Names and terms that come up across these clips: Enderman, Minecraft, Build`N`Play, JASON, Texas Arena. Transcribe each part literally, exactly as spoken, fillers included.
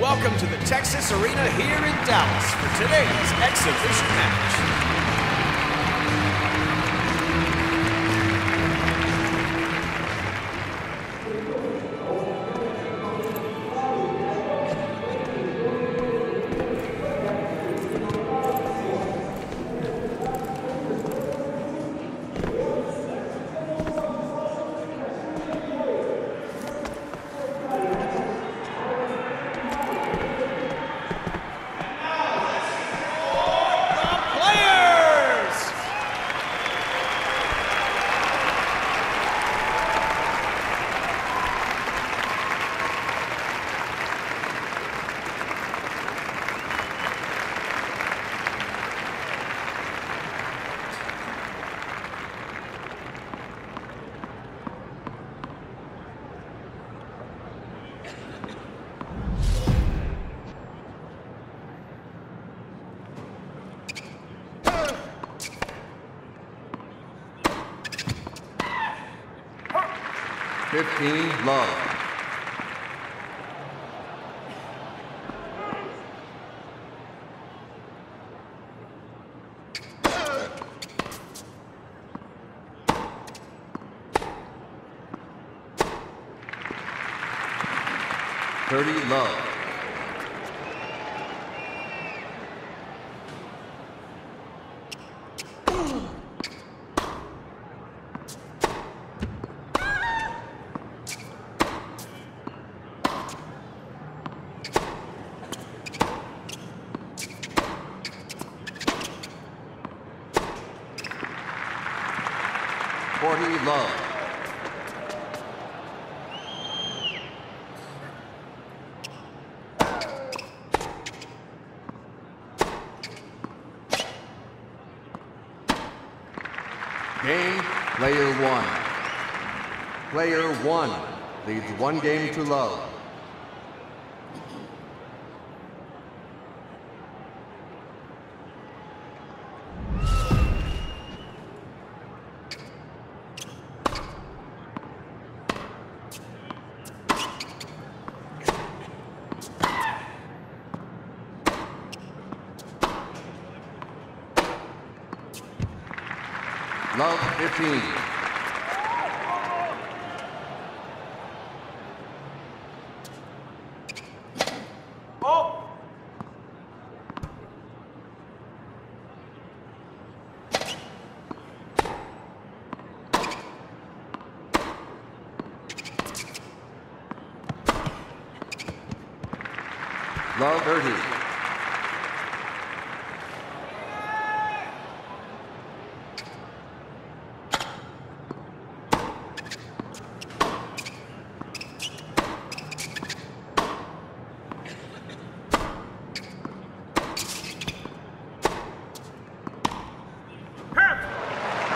Welcome to the Texas Arena here in Dallas for today's exhibition match. fifteen love. thirty love. forty love. Game, player one. Player one leads one game to love. Love fifteen. Oh. Love thirty.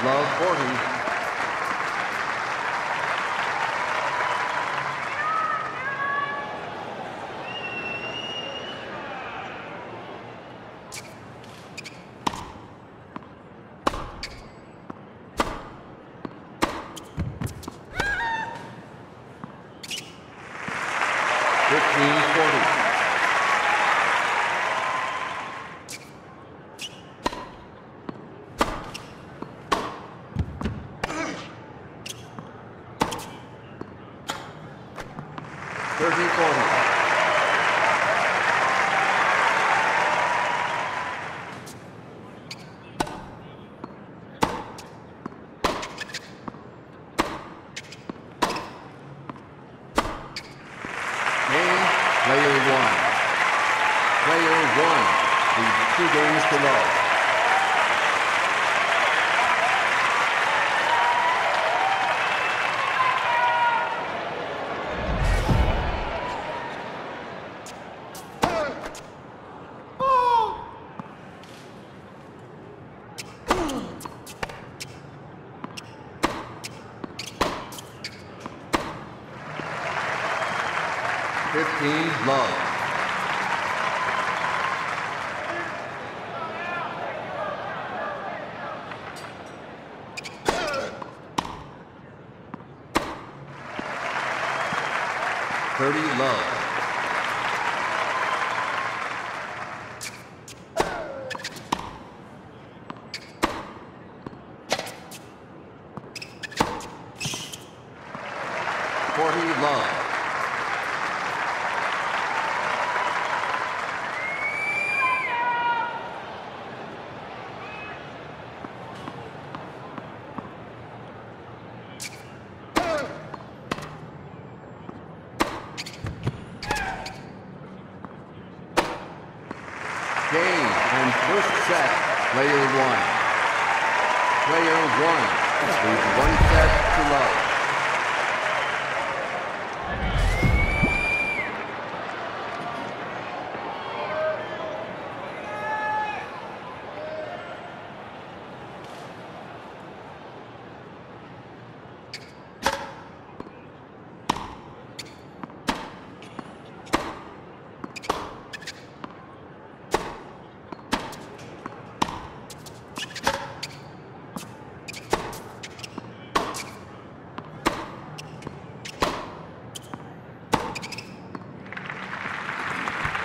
Love forty. fifteen forty. Two games to love. Fifteen love. thirty love. First set, player one. Player one leads one set to love.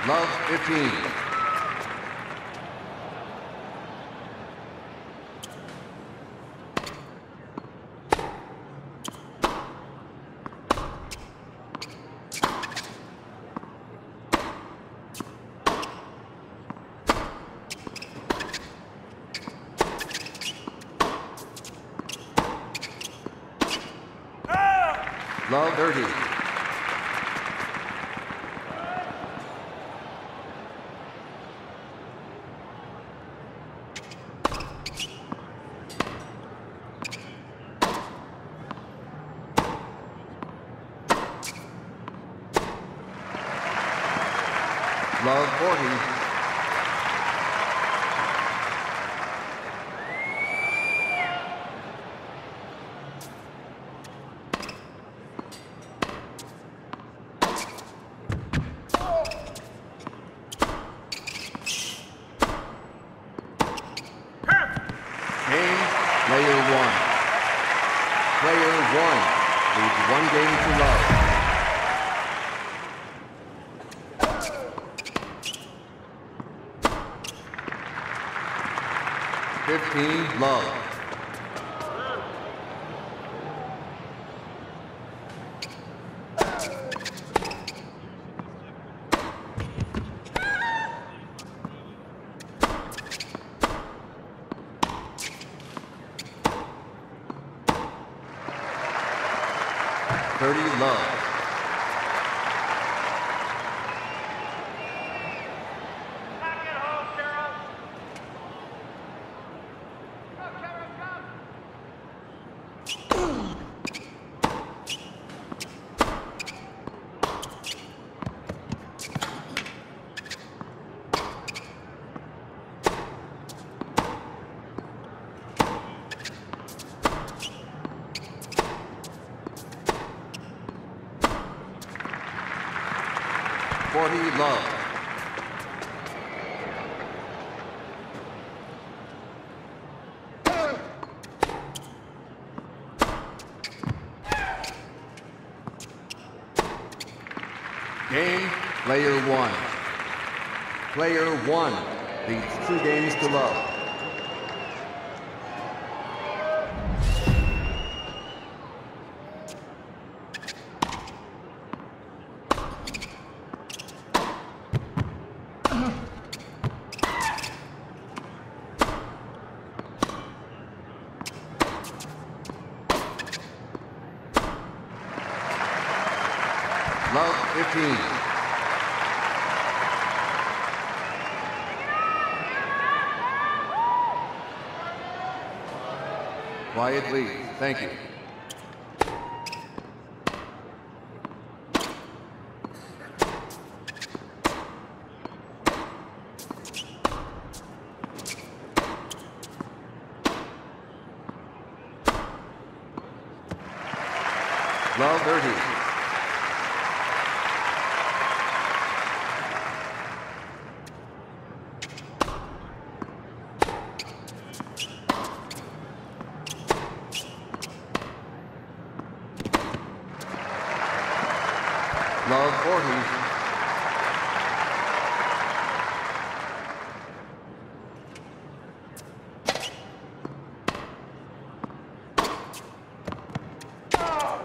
Love fifteen. Ah! Love thirty. Love forty. Oh. Game, player one. Player one leads one game to love. fifteen, love. thirty, love. forty, love. Game, player one. Player one leads two games to love. Love fifteen. Quiet lead. Thank you. Love thirty. Love forty. Oh.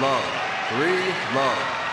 love, three love.